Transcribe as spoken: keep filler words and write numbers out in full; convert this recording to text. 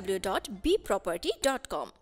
w w w dot b property dot com.